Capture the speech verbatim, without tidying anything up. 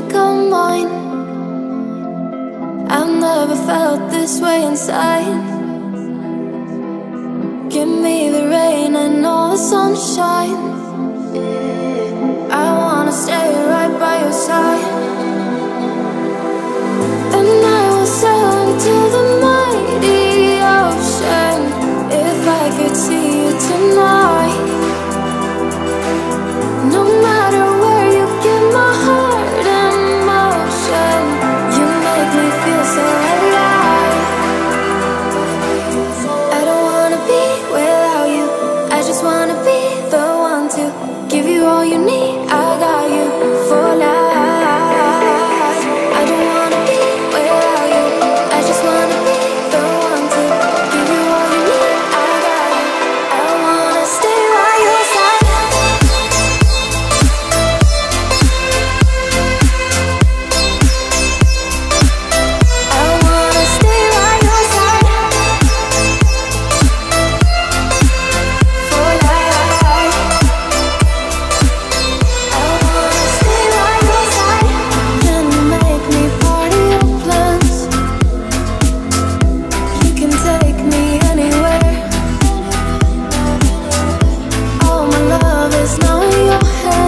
become mine. I've never felt this way inside. Give me the rain and all the sunshine. I wanna stay right by your side. And I will sail into the mighty ocean. If I could see you tonight, no matter where you get my heart in motion. You make me feel so alive. I don't wanna be without you. I just wanna be the one to give you all you need. Now in your head.